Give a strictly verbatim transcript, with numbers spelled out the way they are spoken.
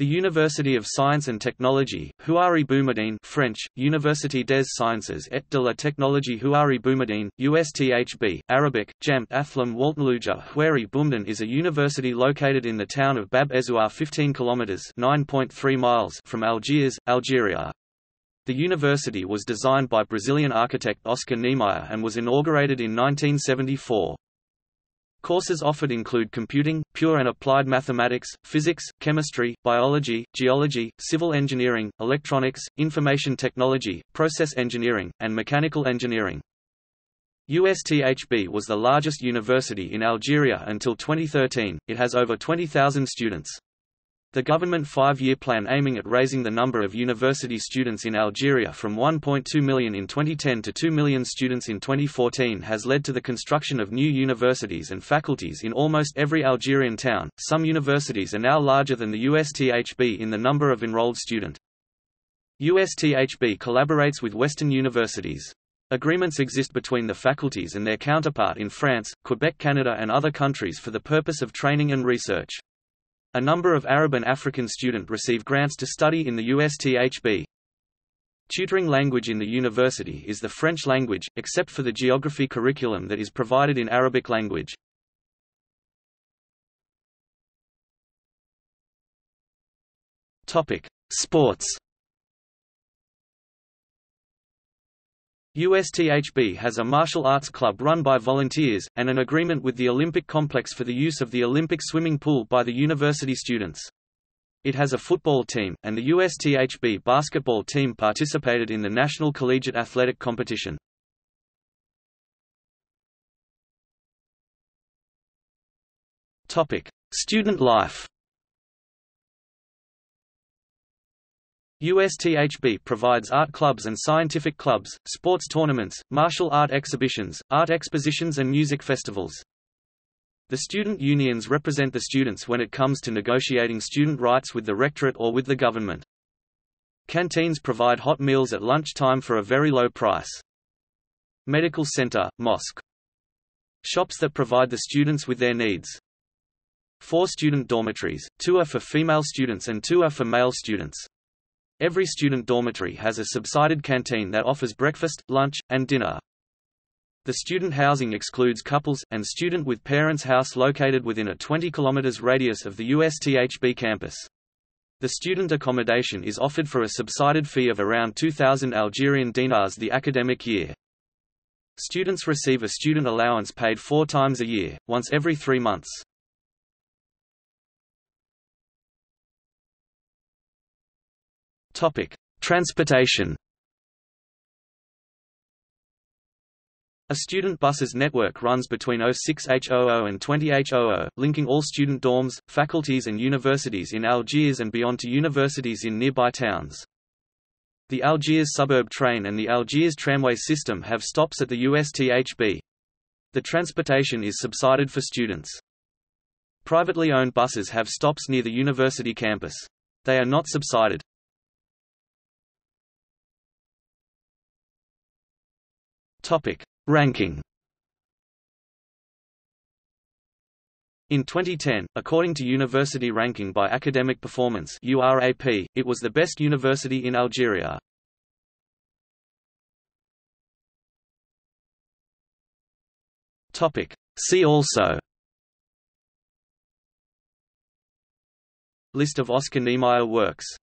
The University of Science and Technology, Houari Boumediene (French: Université des Sciences et de la Technologie Houari Boumediene, U S T H B, Arabic: Jamt Athlam Waltnalujah Houari Boumediene) is a university located in the town of Bab-Ezzouar, fifteen kilometers (nine point three miles) from Algiers, Algeria. The university was designed by Brazilian architect Oscar Niemeyer and was inaugurated in nineteen seventy-four. Courses offered include computing, pure and applied mathematics, physics, chemistry, biology, geology, civil engineering, electronics, information technology, process engineering, and mechanical engineering. U S T H B was the largest university in Algeria until twenty thirteen. It has over twenty thousand students. The government five-year plan aiming at raising the number of university students in Algeria from one point two million in twenty ten to two million students in twenty fourteen has led to the construction of new universities and faculties in almost every Algerian town. Some universities are now larger than the U S T H B in the number of enrolled students. U S T H B collaborates with Western universities. Agreements exist between the faculties and their counterpart in France, Quebec, Canada, and other countries for the purpose of training and research. A number of Arab and African students receive grants to study in the U S T H B. Tutoring language in the university is the French language, except for the geography curriculum that is provided in Arabic language. Topic: Sports. U S T H B has a martial arts club run by volunteers, and an agreement with the Olympic complex for the use of the Olympic swimming pool by the university students. It has a football team, and the U S T H B basketball team participated in the National Collegiate Athletic Competition. Topic: Student life. U S T H B provides art clubs and scientific clubs, sports tournaments, martial art exhibitions, art expositions and music festivals. The student unions represent the students when it comes to negotiating student rights with the rectorate or with the government. Canteens provide hot meals at lunchtime for a very low price. Medical center, mosque. Shops that provide the students with their needs. Four student dormitories, two are for female students and two are for male students. Every student dormitory has a subsidized canteen that offers breakfast, lunch, and dinner. The student housing excludes couples, and student with parents' house located within a twenty kilometers radius of the U S T H B campus. The student accommodation is offered for a subsidized fee of around two thousand Algerian dinars the academic year. Students receive a student allowance paid four times a year, once every three months. Topic: Transportation. A student buses network runs between zero six H zero zero and twenty H zero zero, linking all student dorms, faculties and universities in Algiers and beyond to universities in nearby towns. The Algiers suburb train and the Algiers tramway system have stops at the U S T H B. The transportation is subsidized for students. Privately owned buses have stops near the university campus. They are not subsidized. Topic: Ranking. In twenty ten, according to University Ranking by Academic Performance (U R A P), it was the best university in Algeria. Topic: See also. List of Oscar Niemeyer works.